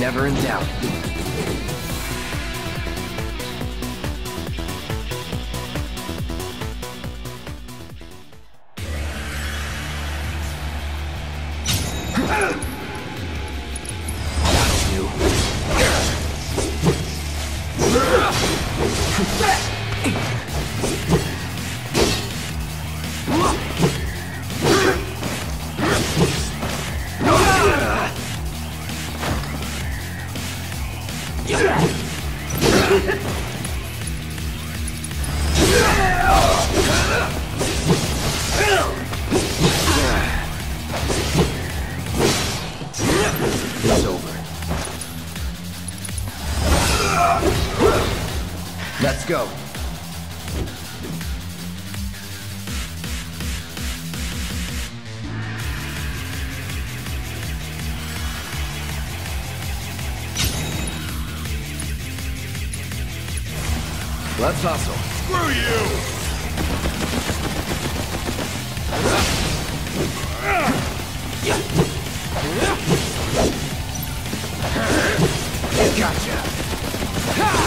never in doubt. It's over. Let's go. Let's hustle. Screw you! Gotcha! Ha!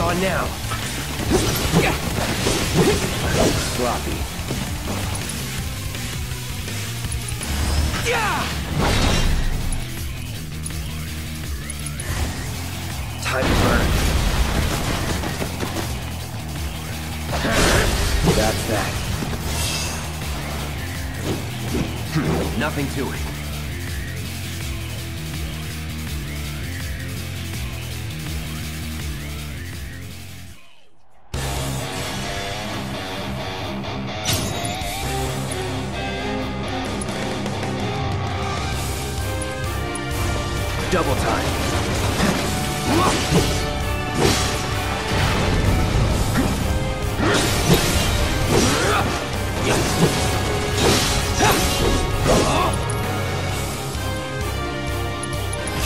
On now. Sloppy. Time to burn. That's that. Nothing to it. Double time.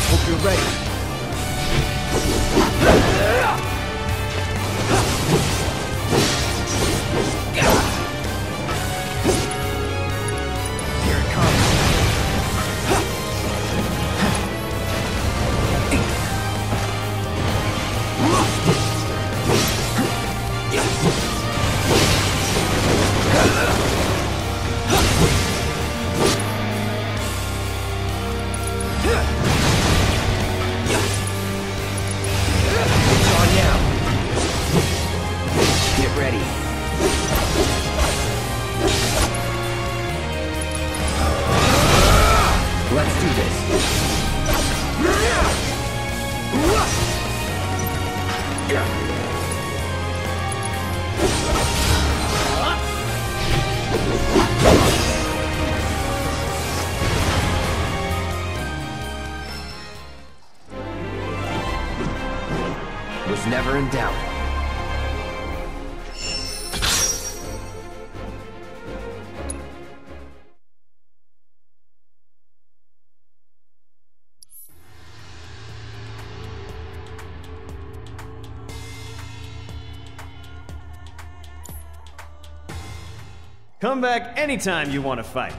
Hope you're ready. Here it comes. Was never in doubt. Come back anytime you want to fight.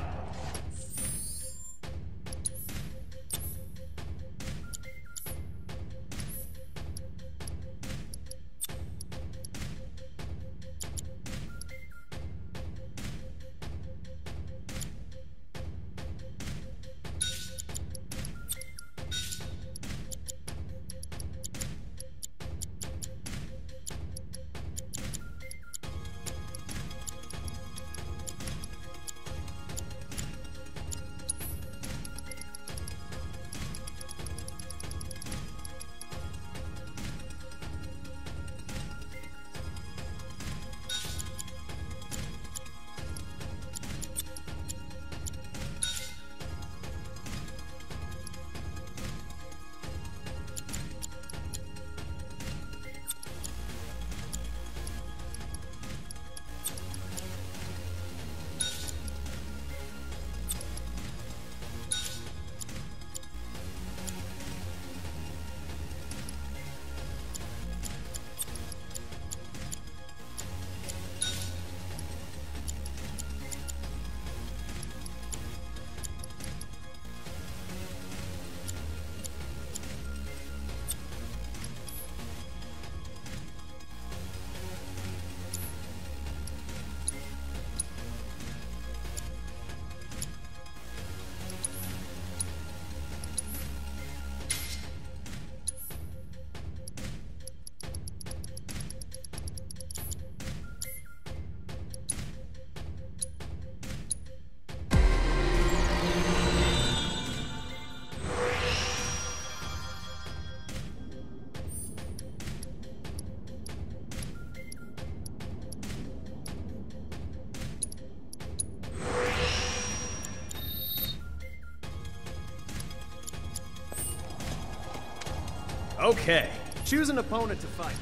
Okay, choose an opponent to fight.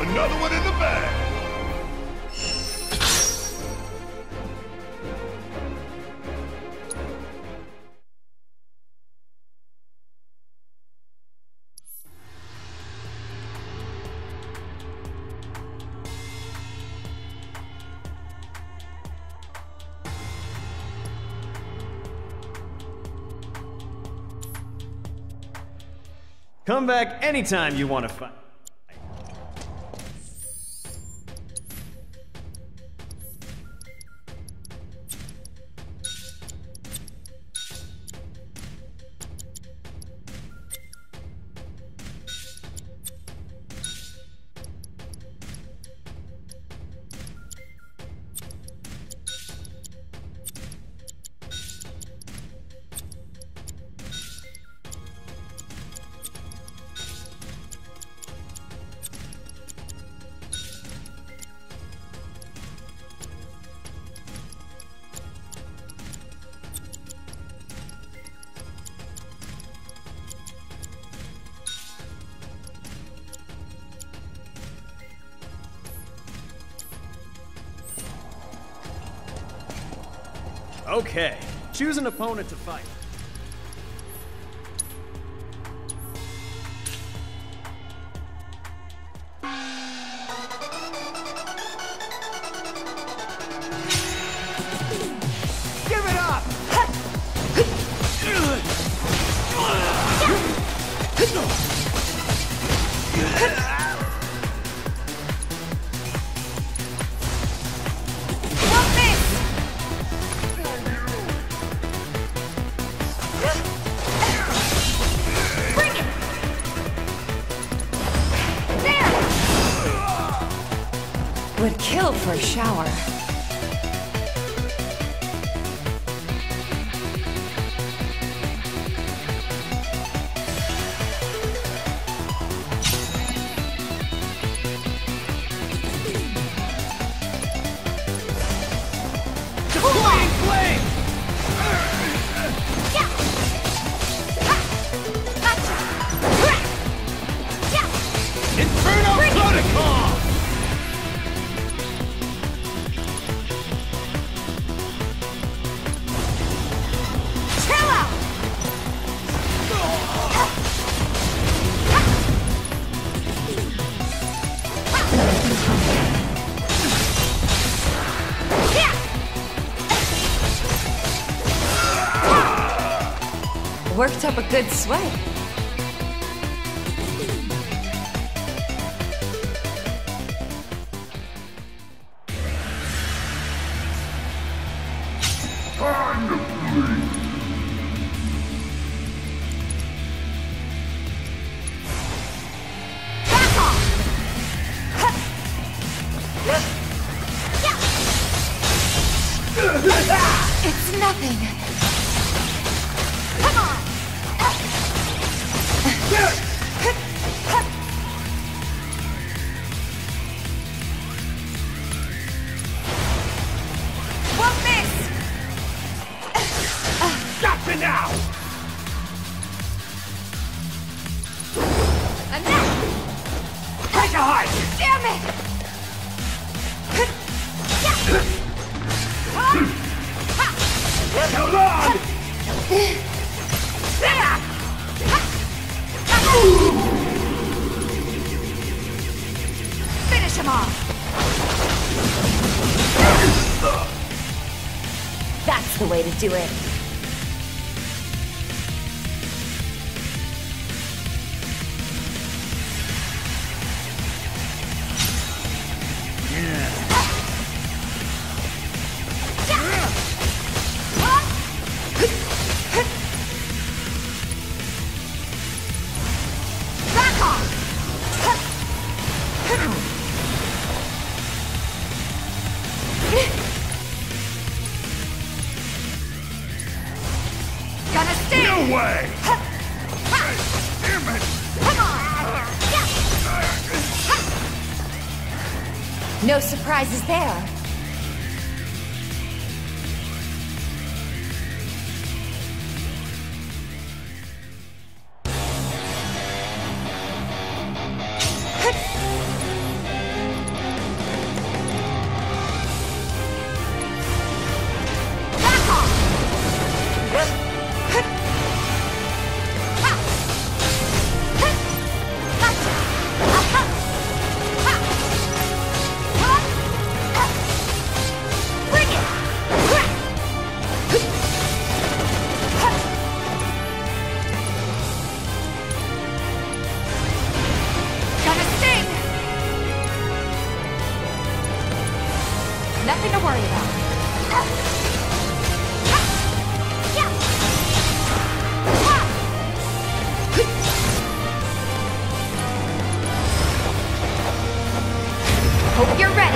Another one in the bag. Come back anytime you want to fight. Okay, choose an opponent to fight. Give it up! Would kill for a shower. Worked up a good sweat. It's nothing. Come on. Won't miss. Stop it now. Enough. Take a hike. Damn it. So long! Finish him off! That's the way to do it. Way! Damn it! Come on! No surprises there. nothing to worry about. Hope you're ready.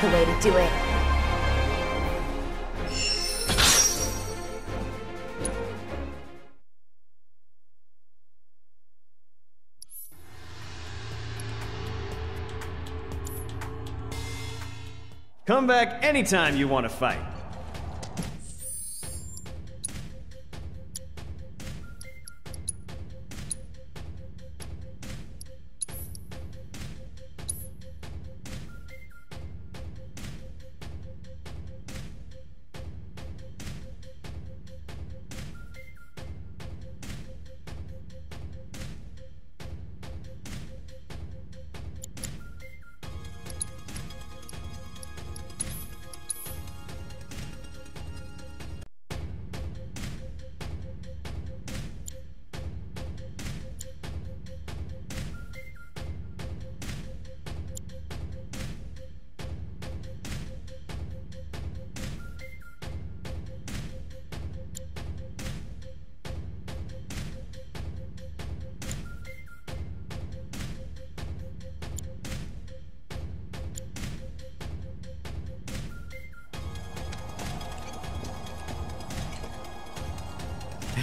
The way to do it. Come back anytime you want to fight.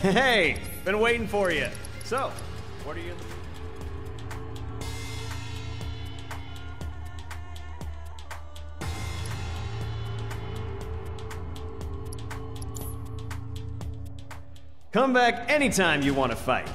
Hey, been waiting for you. So, what are you... Come back anytime you want to fight.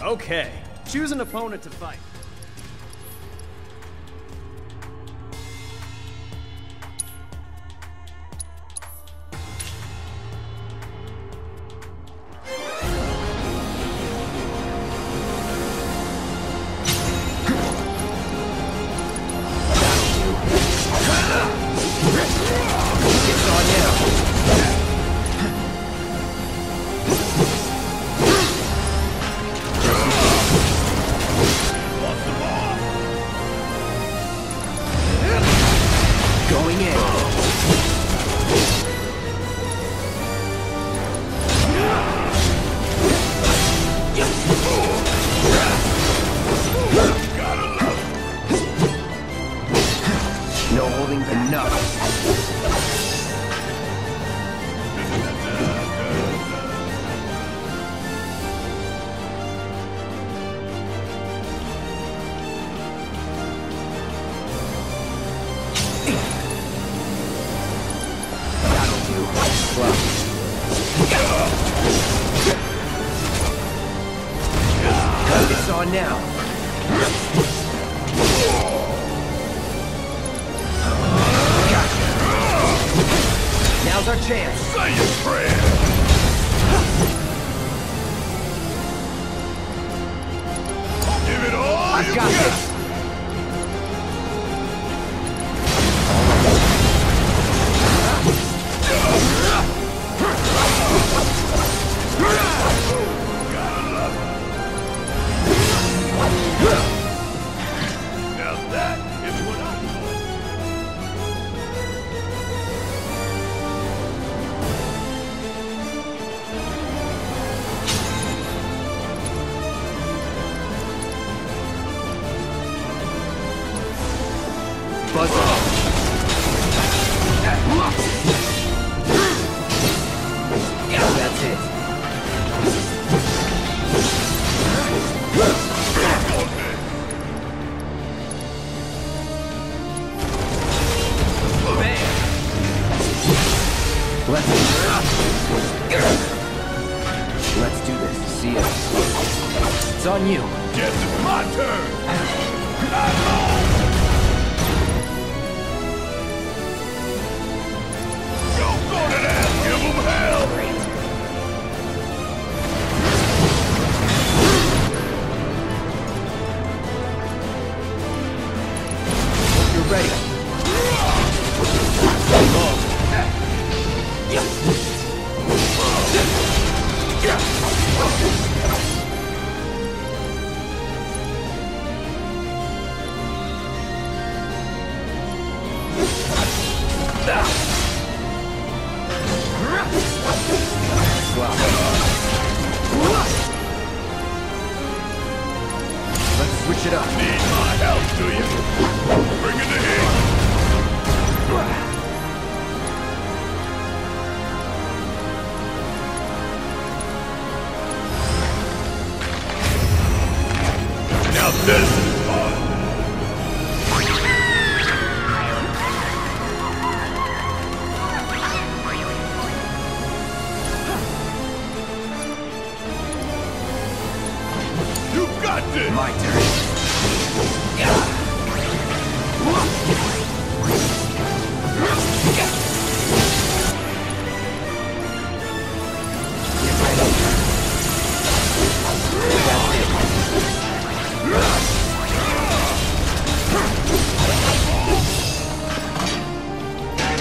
Okay, choose an opponent to fight. on now. Now's our chance. Say your prayer. Give it all. I've got this. Now that is what I Buzz off. Yeah, that's it. Bam! Let's do this. See ya. It's on you. Yes, it's my turn. Not long. Switch it up. Need my help, do you? Bring it to here. Now this is fun. You got this! My turn.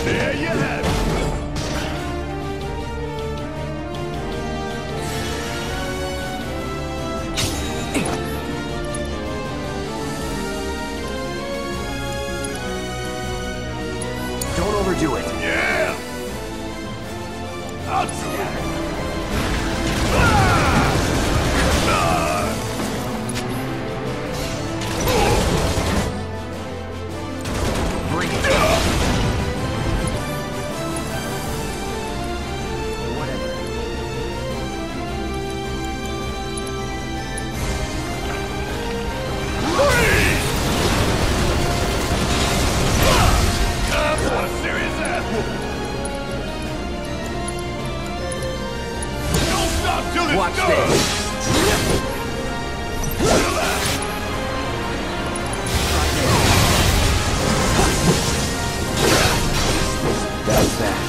There you have it. Don't overdo it. Yeah! I'll do it. Bring it. Watch this. That's that.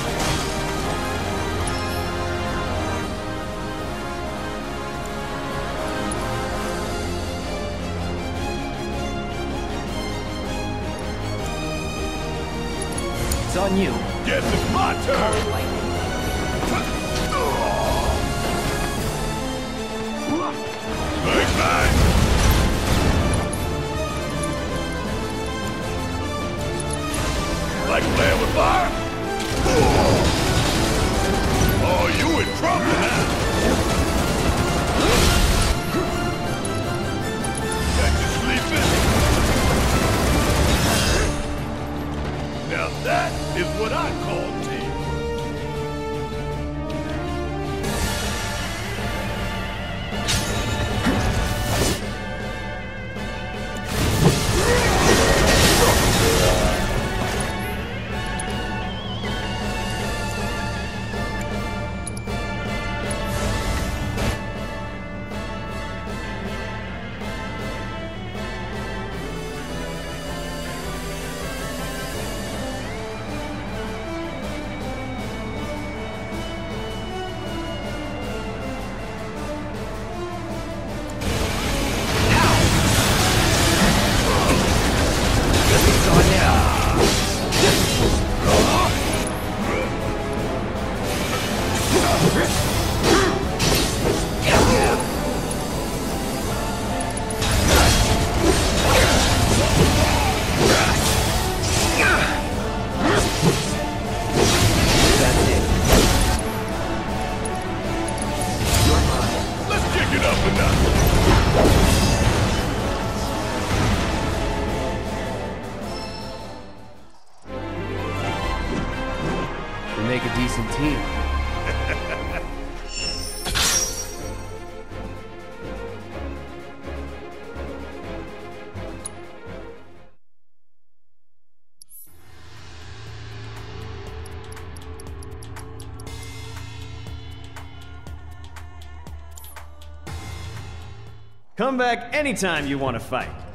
It's on you. Yes, it's my turn. Like playing with fire? Oh, you in trouble now! Back to sleeping. Now that is what I call team. Come back anytime you want to fight.